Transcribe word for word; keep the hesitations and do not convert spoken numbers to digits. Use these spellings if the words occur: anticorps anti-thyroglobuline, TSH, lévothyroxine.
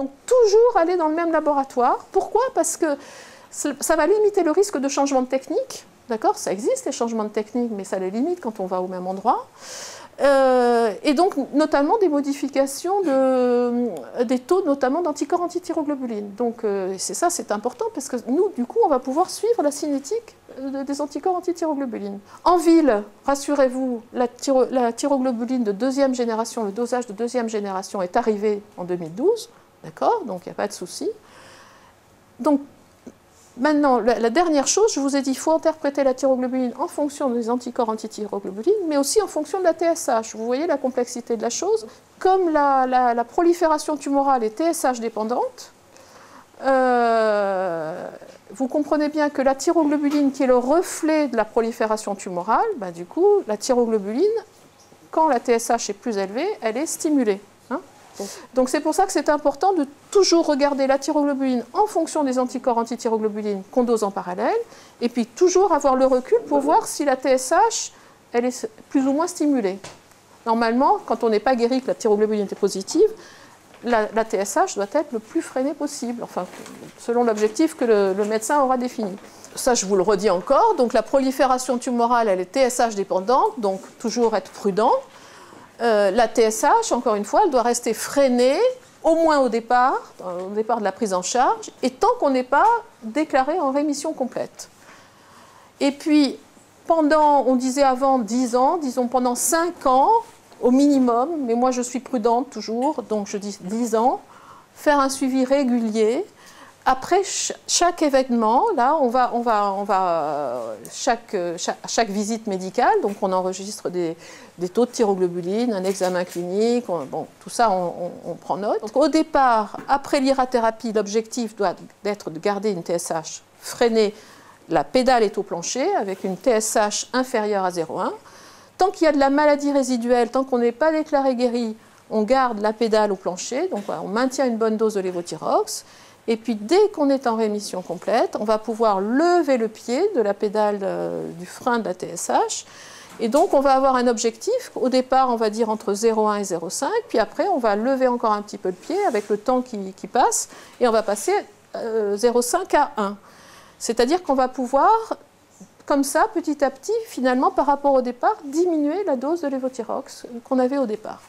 Donc toujours aller dans le même laboratoire. Pourquoi? Parce que ça va limiter le risque de changement de technique. D'accord? Ça existe, les changements de technique, mais ça les limite quand on va au même endroit. Euh, et donc, notamment des modifications de, des taux, notamment d'anticorps anti-thyroglobuline. Donc, euh, c'est ça, c'est important, parce que nous, du coup, on va pouvoir suivre la cinétique de, des anticorps anti-thyroglobuline. En ville, rassurez-vous, la, thyro, la thyroglobuline de deuxième génération, le dosage de deuxième génération est arrivé en deux mille douze, d'accord? Donc, il n'y a pas de souci. Donc, maintenant, la dernière chose, je vous ai dit, il faut interpréter la thyroglobuline en fonction des anticorps anti-thyroglobuline, mais aussi en fonction de la T S H. Vous voyez la complexité de la chose. Comme la, la, la prolifération tumorale est T S H dépendante, euh, vous comprenez bien que la thyroglobuline, qui est le reflet de la prolifération tumorale, bah, du coup, la thyroglobuline, quand la T S H est plus élevée, elle est stimulée. Donc c'est pour ça que c'est important de toujours regarder la thyroglobuline en fonction des anticorps anti-thyroglobuline qu'on dose en parallèle, et puis toujours avoir le recul pour voir si la T S H, elle est plus ou moins stimulée. Normalement, quand on n'est pas guéri, que la thyroglobuline est positive, la, la T S H doit être le plus freinée possible, enfin, selon l'objectif que le, le médecin aura défini. Ça, je vous le redis encore, donc la prolifération tumorale, elle est T S H dépendante, donc toujours être prudent. Euh, la T S H, encore une fois, elle doit rester freinée, au moins au départ, au départ de la prise en charge, et tant qu'on n'est pas déclaré en rémission complète. Et puis, pendant, on disait avant dix ans, disons pendant cinq ans, au minimum, mais moi je suis prudente toujours, donc je dis dix ans, faire un suivi régulier. Après chaque événement, là, on va, on va, on va chaque, chaque, chaque visite médicale, donc on enregistre des, des taux de thyroglobuline, un examen clinique, on, bon, tout ça, on, on, on prend note. Donc, au départ, après l'irathérapie, l'objectif doit être de garder une T S H freinée, la pédale est au plancher, avec une T S H inférieure à zéro virgule un. Tant qu'il y a de la maladie résiduelle, tant qu'on n'est pas déclaré guéri, on garde la pédale au plancher, donc on maintient une bonne dose de lévothyrox. Et puis, dès qu'on est en rémission complète, on va pouvoir lever le pied de la pédale euh, du frein de la T S H. Et donc, on va avoir un objectif. Au départ, on va dire entre zéro virgule un et zéro virgule cinq. Puis après, on va lever encore un petit peu le pied avec le temps qui, qui passe. Et on va passer euh, zéro virgule cinq à un. C'est-à-dire qu'on va pouvoir, comme ça, petit à petit, finalement, par rapport au départ, diminuer la dose de lévothyrox qu'on avait au départ.